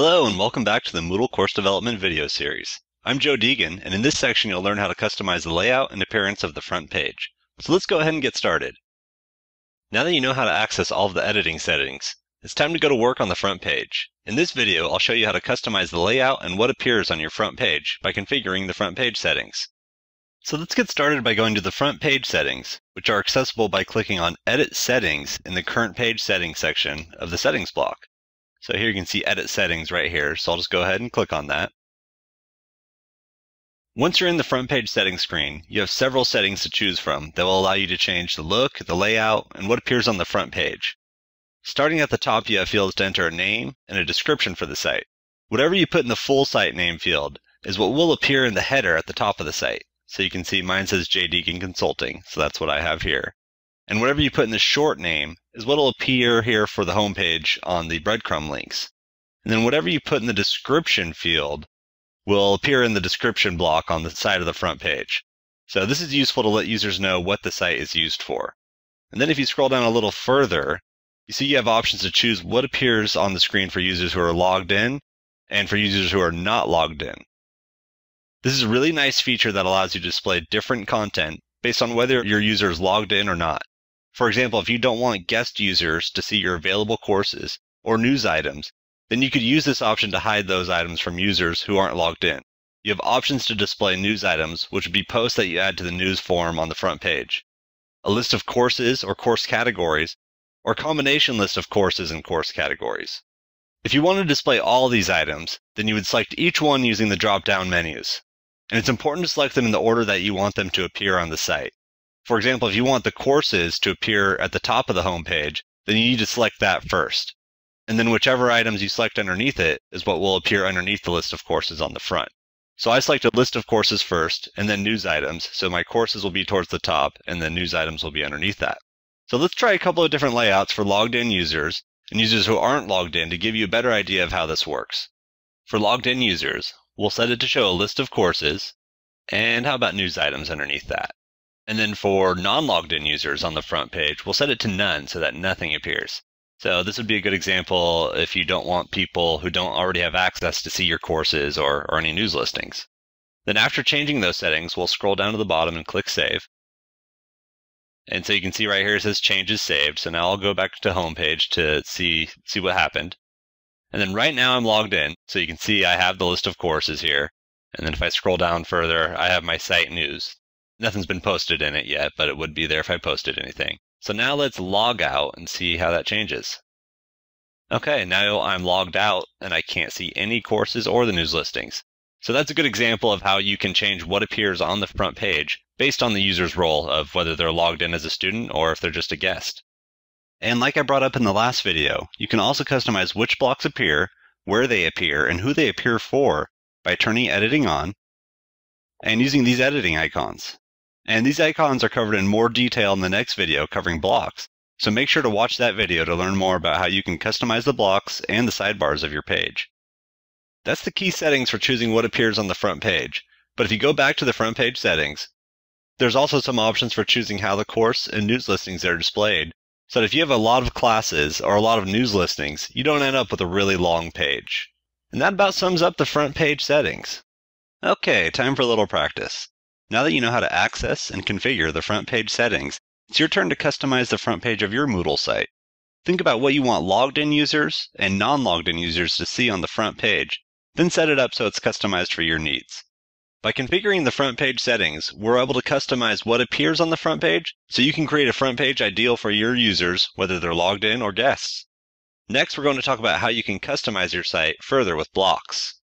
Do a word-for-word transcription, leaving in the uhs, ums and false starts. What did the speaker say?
Hello and welcome back to the Moodle course development video series. I'm Joe Deegan, and in this section you'll learn how to customize the layout and appearance of the front page. So let's go ahead and get started. Now that you know how to access all of the editing settings, it's time to go to work on the front page. In this video I'll show you how to customize the layout and what appears on your front page by configuring the front page settings. So let's get started by going to the front page settings, which are accessible by clicking on Edit Settings in the Current Page Settings section of the Settings block. So here you can see Edit Settings right here, so I'll just go ahead and click on that. Once you're in the front page settings screen, you have several settings to choose from that will allow you to change the look, the layout, and what appears on the front page. Starting at the top, you have fields to enter a name and a description for the site. Whatever you put in the full site name field is what will appear in the header at the top of the site. So you can see mine says J. Deakin Consulting, so that's what I have here. And whatever you put in the short name is what will appear here for the home page on the breadcrumb links. And then whatever you put in the description field will appear in the description block on the side of the front page. So this is useful to let users know what the site is used for. And then if you scroll down a little further, you see you have options to choose what appears on the screen for users who are logged in and for users who are not logged in. This is a really nice feature that allows you to display different content based on whether your user is logged in or not. For example, if you don't want guest users to see your available courses or news items, then you could use this option to hide those items from users who aren't logged in. You have options to display news items, which would be posts that you add to the news form on the front page, a list of courses or course categories, or a combination list of courses and course categories. If you want to display all these items, then you would select each one using the drop-down menus. And it's important to select them in the order that you want them to appear on the site. For example, if you want the courses to appear at the top of the home page, then you need to select that first. And then whichever items you select underneath it is what will appear underneath the list of courses on the front. So I select a list of courses first and then news items, so my courses will be towards the top and then news items will be underneath that. So let's try a couple of different layouts for logged in users and users who aren't logged in to give you a better idea of how this works. For logged in users, we'll set it to show a list of courses, and how about news items underneath that. And then for non-logged in users on the front page, we'll set it to none so that nothing appears. So this would be a good example if you don't want people who don't already have access to see your courses or, or any news listings. Then after changing those settings, we'll scroll down to the bottom and click Save. And so you can see right here it says Changes Saved. So now I'll go back to home page to see, see what happened. And then right now I'm logged in, so you can see I have the list of courses here. And then if I scroll down further, I have my site news. Nothing's been posted in it yet, but it would be there if I posted anything. So now let's log out and see how that changes. Okay, now I'm logged out and I can't see any courses or the news listings. So that's a good example of how you can change what appears on the front page based on the user's role of whether they're logged in as a student or if they're just a guest. And like I brought up in the last video, you can also customize which blocks appear, where they appear, and who they appear for by turning editing on and using these editing icons. And these icons are covered in more detail in the next video covering blocks, so make sure to watch that video to learn more about how you can customize the blocks and the sidebars of your page. That's the key settings for choosing what appears on the front page, but if you go back to the front page settings, there's also some options for choosing how the course and news listings are displayed, so that if you have a lot of classes or a lot of news listings, you don't end up with a really long page. And that about sums up the front page settings. Okay, time for a little practice. Now that you know how to access and configure the front page settings, it's your turn to customize the front page of your Moodle site. Think about what you want logged-in users and non-logged-in users to see on the front page, then set it up so it's customized for your needs. By configuring the front page settings, we're able to customize what appears on the front page, so you can create a front page ideal for your users, whether they're logged in or guests. Next, we're going to talk about how you can customize your site further with blocks.